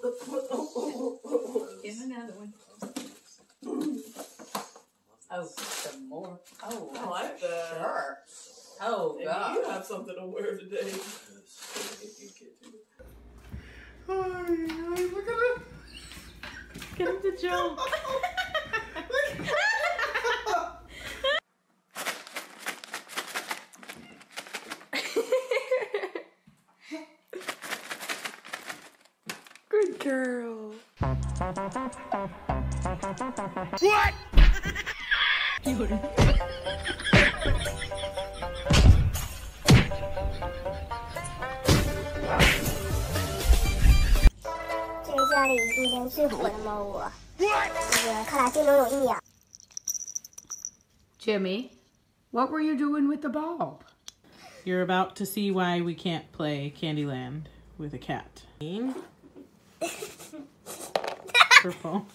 Give another one. Oh, some more. Oh, I like that. Sure. Oh, God. You have something to wear today. Oh, guys, look at it. Get him to jump. Good girl. What?家里今天最火的猫窝，看来这能有一秒。Jimmy, what were you doing with the bulb? You're about to see why we can't play Candyland with a cat. Purple.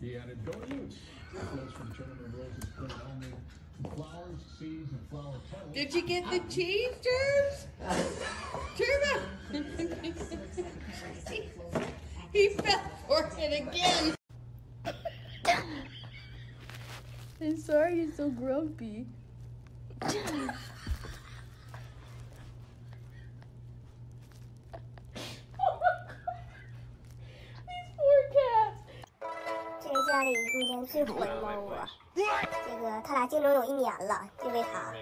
He added goat use. From China Roses put on flowers, seeds, and flower petals. Did you get the cheese, James? Turbo! He fell for it again. I'm sorry you're so grumpy.家里已经最火的猫窝，这个他俩竞争有一年了，就为他。